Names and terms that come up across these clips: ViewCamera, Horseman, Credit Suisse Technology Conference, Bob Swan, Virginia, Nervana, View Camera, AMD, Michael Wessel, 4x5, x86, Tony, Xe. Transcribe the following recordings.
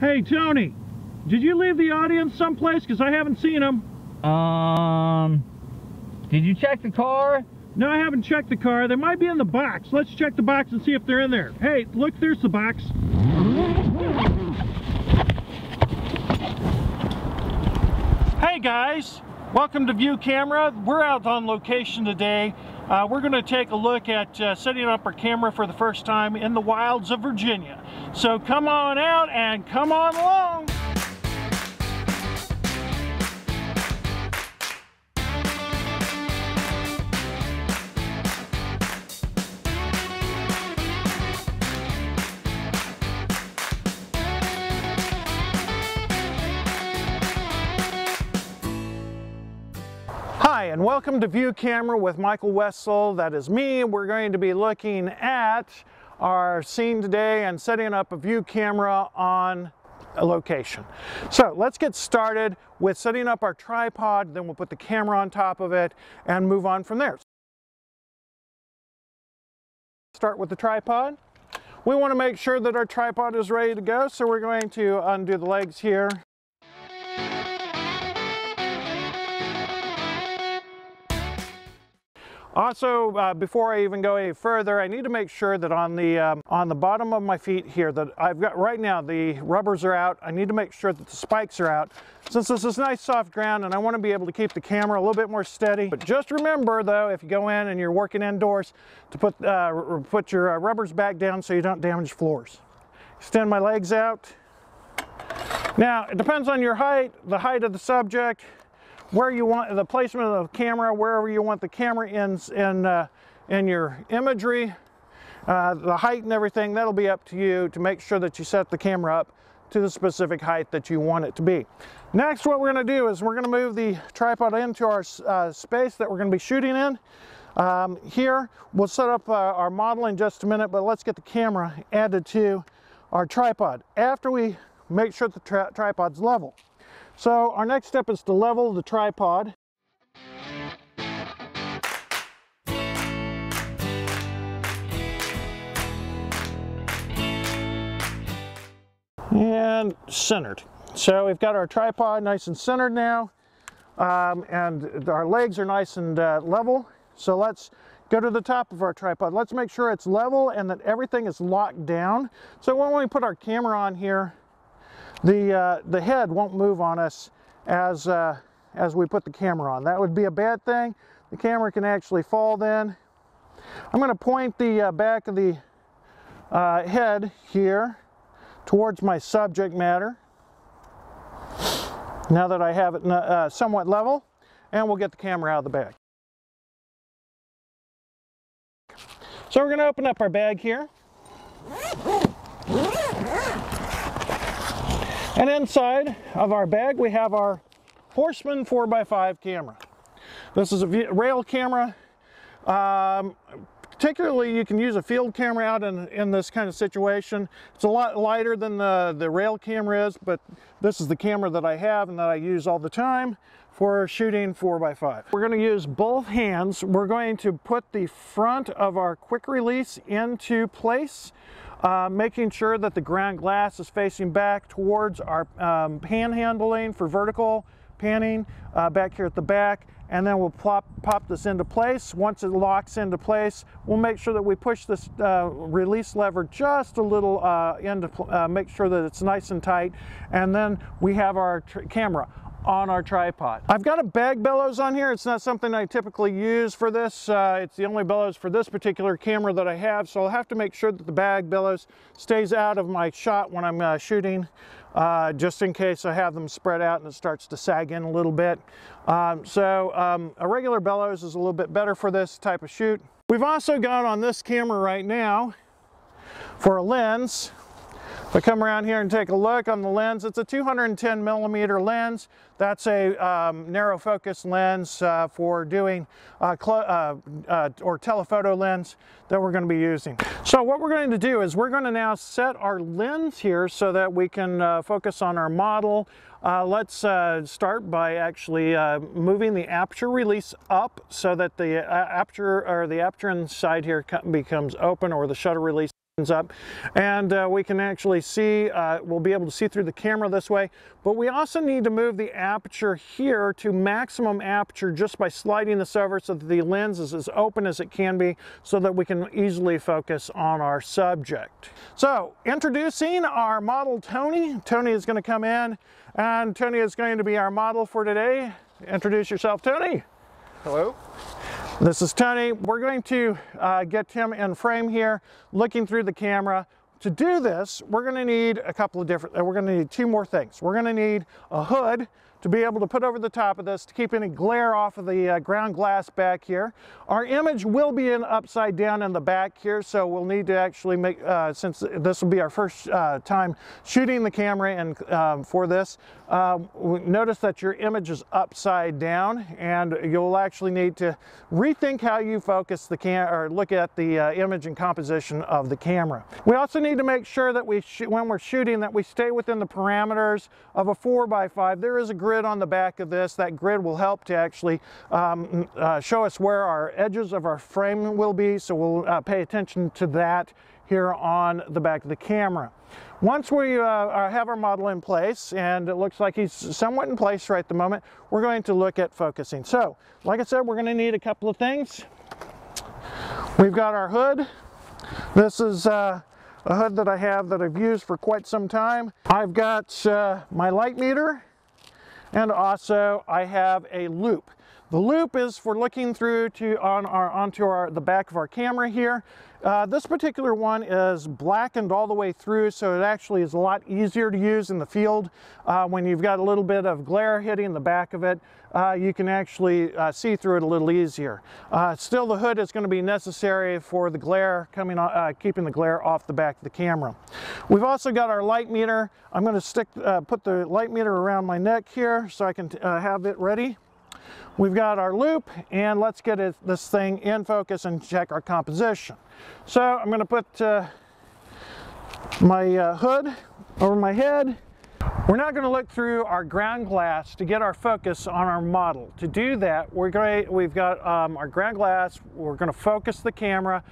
Hey, Tony, did you leave the audience someplace? Because I haven't seen them. Did you check the car? No, I haven't checked the car. They might be in the box. Let's check the box and see if they're in there. Hey, look, there's the box. Hey guys, welcome to ViewCamera. We're out on location today. We're going to take a look at setting up our camera for the first time in the wilds of Virginia. So come on out and come on along. Hi, and welcome to ViewCamera with Michael Wessel. That is me. We're going to be looking at our scene today and setting up a ViewCamera on a location. So let's get started with setting up our tripod, then we'll put the camera on top of it and move on from there. Start with the tripod. We want to make sure that our tripod is ready to go, so we're going to undo the legs here. Also, before I even go any further, I need to make sure that on the bottom of my feet here that I've got right now, the rubbers are out. I need to make sure that the spikes are out. Since this is nice soft ground and I want to be able to keep the camera a little bit more steady. But just remember though, if you go in and you're working indoors, to put your rubbers back down so you don't damage floors. Extend my legs out. Now, it depends on your height, the height of the subject, where you want the placement of the camera, wherever you want the camera in your imagery, the height and everything, that'll be up to you to make sure that you set the camera up to the specific height that you want it to be. Next, what we're going to do is we're going to move the tripod into our space that we're going to be shooting in. Here, we'll set up our model in just a minute, but let's get the camera added to our tripod after we make sure the tripod's level. So our next step is to level the tripod. And centered. So we've got our tripod nice and centered now. And our legs are nice and level. So let's go to the top of our tripod. Let's make sure it's level and that everything is locked down. So when we put our camera on here, the head won't move on us as we put the camera on. That would be a bad thing. The camera can actually fall then. I'm going to point the back of the head here towards my subject matter. Now that I have it somewhat level, and we'll get the camera out of the bag. So we're going to open up our bag here. And inside of our bag, we have our Horseman 4x5 camera. This is a rail camera. Particularly, you can use a field camera out in this kind of situation. It's a lot lighter than the rail camera is, but this is the camera that I have and that I use all the time for shooting 4x5. We're going to use both hands. We're going to put the front of our quick release into place, making sure that the ground glass is facing back towards our panhandling for vertical panning back here at the back, and then we'll pop this into place. Once it locks into place, we'll make sure that we push this release lever just a little make sure that it's nice and tight, and then we have our camera on our tripod. I've got a bag bellows on here. It's not something I typically use for this. It's the only bellows for this particular camera that I have, so I'll have to make sure that the bag bellows stays out of my shot when I'm shooting, just in case I have them spread out and it starts to sag in a little bit. A regular bellows is a little bit better for this type of shoot. We've also got on this camera right now, for a lens, if I come around here and take a look on the lens, it's a 210 millimeter lens. That's a narrow focus lens for doing or telephoto lens that we're going to be using. So what we're going to do is we're going to now set our lens here so that we can focus on our model. Let's start by actually moving the aperture release up so that the aperture inside here becomes open, or the shutter release. up, and we can actually see, we'll be able to see through the camera this way, but we also need to move the aperture here to maximum aperture just by sliding this over so that the lens is as open as it can be so that we can easily focus on our subject. So introducing our model Tony. Tony is going to come in, and Tony is going to be our model for today. Introduce yourself, Tony. Hello. This is Tony. We're going to get him in frame here, looking through the camera. To do this, we're going to need a couple of different, we're going to need two more things. We're going to need a hood to be able to put over the top of this to keep any glare off of the ground glass back here. Our image will be in upside down in the back here, so we'll need to actually make, since this will be our first time shooting the camera and for this, notice that your image is upside down, and you'll actually need to rethink how you focus the camera or look at the image and composition of the camera. We also need to make sure that we when we're shooting that we stay within the parameters of a 4x5. There is a grid on the back of this. That grid will help to actually show us where our edges of our frame will be, so we'll pay attention to that here on the back of the camera. Once we have our model in place, and it looks like he's somewhat in place right at the moment, we're going to look at focusing. So, like I said, we're going to need a couple of things. We've got our hood. This is a hood that I have that I've used for quite some time. I've got my light meter, and also I have a loop. The loop is for looking through to onto the back of our camera here. This particular one is blackened all the way through, so it actually is a lot easier to use in the field. When you've got a little bit of glare hitting the back of it, you can actually see through it a little easier. Still, the hood is going to be necessary for the glare coming on, keeping the glare off the back of the camera. We've also got our light meter. I'm going to put the light meter around my neck here so I can have it ready. We've got our loop, and let's get this thing in focus and check our composition. So I'm going to put my hood over my head. We're now going to look through our ground glass to get our focus on our model. To do that, we've got our ground glass. We're going to focus the camera.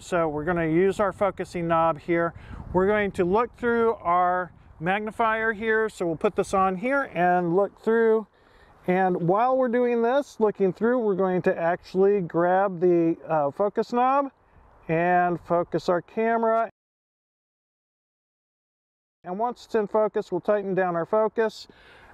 So we're going to use our focusing knob here. We're going to look through our magnifier here. So we'll put this on here and look through. And while we're doing this, looking through, we're going to actually grab the focus knob and focus our camera. And once it's in focus, we'll tighten down our focus,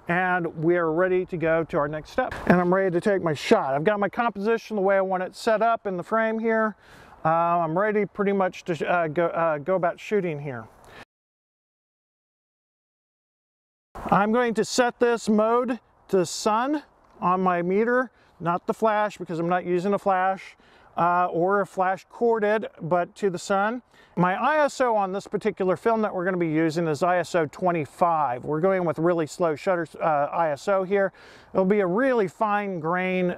and we are ready to go to our next step. And I'm ready to take my shot. I've got my composition the way I want it set up in the frame here. I'm ready pretty much to go about shooting here. I'm going to set this mode to sun on my meter, not the flash because I'm not using a flash or a flash corded, but to the sun. My ISO on this particular film that we're going to be using is ISO 25. We're going with really slow shutter ISO here. It'll be a really fine grain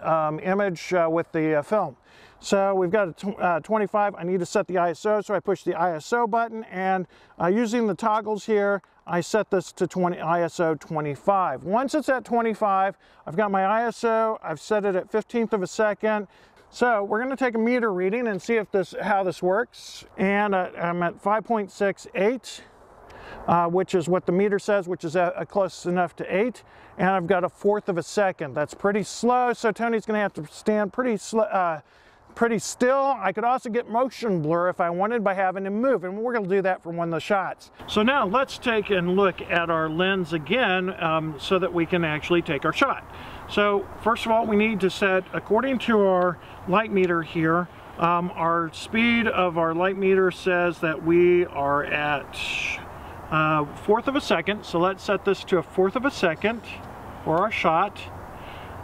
image with the film. So we've got a 25. I need to set the ISO, so I push the ISO button, and using the toggles here, I set this to ISO 25. Once it's at 25, I've got my ISO, I've set it at 15th of a second. So we're going to take a meter reading and see if how this works. And I'm at 5.68, which is what the meter says, which is close enough to 8. And I've got a 4th of a second. That's pretty slow, so Tony's going to have to stand pretty still. I could also get motion blur if I wanted by having him move, and we're going to do that for one of the shots. So now let's take and look at our lens again so that we can actually take our shot. So first of all, we need to set, according to our light meter here, our speed of our light meter says that we are at 1/4 of a second, so let's set this to 1/4 of a second for our shot.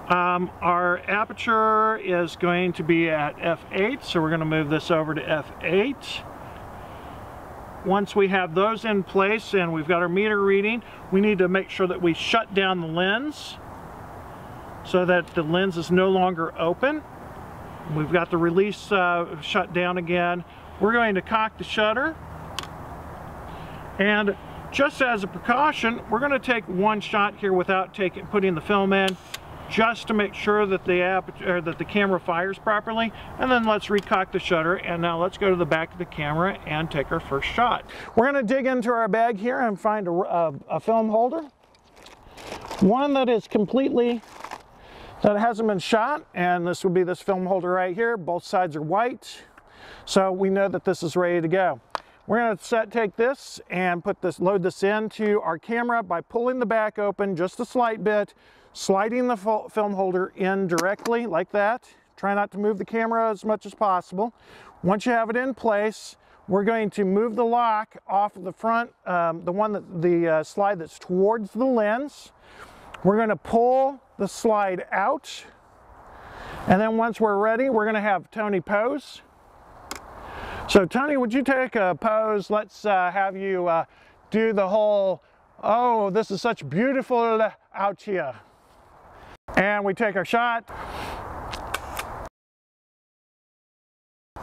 Our aperture is going to be at f8, so we're going to move this over to f8. Once we have those in place and we've got our meter reading, we need to make sure that we shut down the lens so that the lens is no longer open. We've got the release shut down again. We're going to cock the shutter, and just as a precaution, we're going to take one shot here without putting the film in. just to make sure that the aperture, that the camera fires properly, and then let's recock the shutter, and now let's go to the back of the camera and take our first shot. We're going to dig into our bag here and find a film holder, one that is completely, that hasn't been shot, and this would be this film holder right here. Both sides are white, so we know that this is ready to go. We're going to take this and put this, load this into our camera by pulling the back open just a slight bit, sliding the film holder in directly like that. Try not to move the camera as much as possible. Once you have it in place, we're going to move the lock off of the front, the slide that's towards the lens. We're going to pull the slide out, and then once we're ready, we're going to have Tony pose. So Tony, would you take a pose? Let's have you do the whole, oh, this is such beautiful out here. And we take our shot.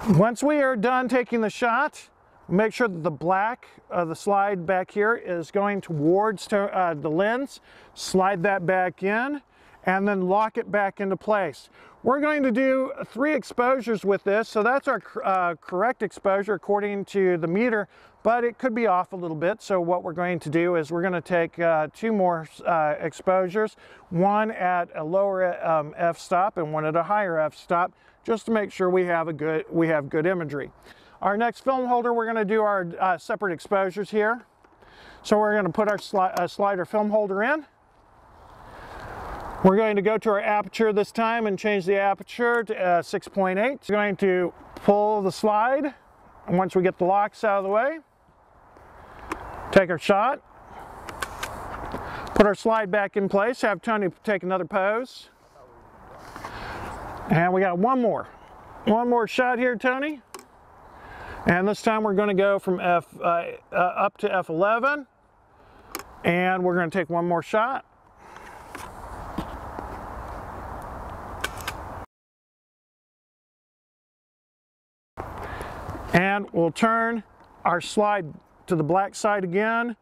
Once we are done taking the shot, make sure that the black of the slide back here is going towards the lens. Slide that back in, and then lock it back into place. We're going to do 3 exposures with this, so that's our correct exposure according to the meter, but it could be off a little bit. So what we're going to do is we're going to take 2 more exposures, one at a lower f-stop and one at a higher f-stop, just to make sure we have good imagery. Our next film holder, we're going to do our separate exposures here. So we're going to put our slider film holder in. We're going to go to our aperture this time and change the aperture to 6.8. We're going to pull the slide, and once we get the locks out of the way, take our shot, put our slide back in place, have Tony take another pose. And we got one more shot here, Tony. And this time we're going to go from up to F11, and we're going to take one more shot. And we'll turn our slide to the black side again,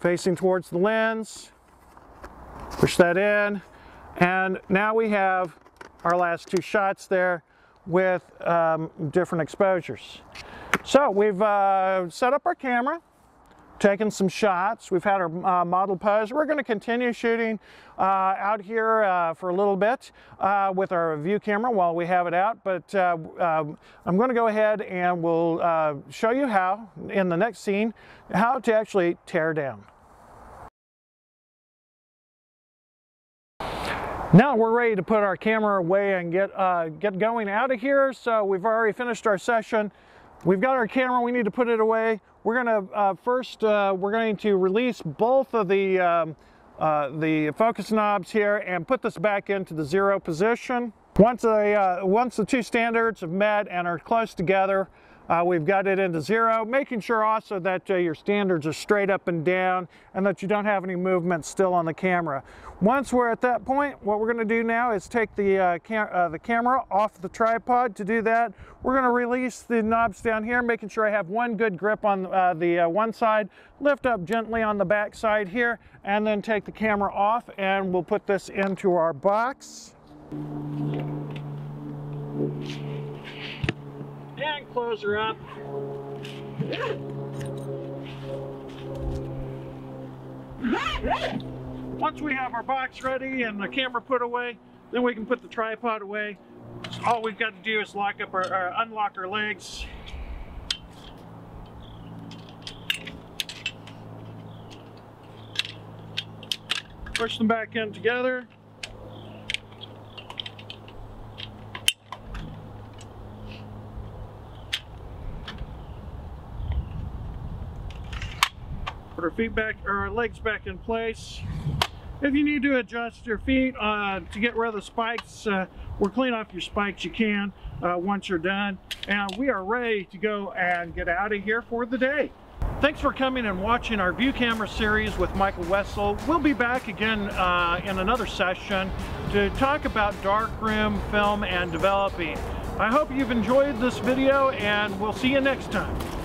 facing towards the lens, push that in, and now we have our last 2 shots there with different exposures. So we've set up our camera, taken some shots, we've had our model pose. We're going to continue shooting out here for a little bit with our view camera while we have it out, but I'm going to go ahead and we'll show you how, in the next scene, how to actually tear down. Now we're ready to put our camera away and get going out of here. So we've already finished our session. We've got our camera, we need to put it away. We're going to first release both of the focus knobs here and put this back into the 0 position. Once the 2 standards have met and are close together, we've got it into 0, making sure also that your standards are straight up and down and that you don't have any movement still on the camera. Once we're at that point, what we're going to do now is take the camera off the tripod. To do that, we're going to release the knobs down here, making sure I have one good grip on the one side, lift up gently on the back side here, and then take the camera off, and we'll put this into our box. And close her up. Once we have our box ready and the camera put away, then we can put the tripod away. All we've got to do is lock up our unlock our legs. Push them back in together. Put our feet back, or our legs back in place. If you need to adjust your feet to get rid of the spikes or clean off your spikes, you can once you're done. And we are ready to go and get out of here for the day. Thanks for coming and watching our View Camera series with Michael Wessel. We'll be back again in another session to talk about darkroom film and developing. I hope you've enjoyed this video, and we'll see you next time.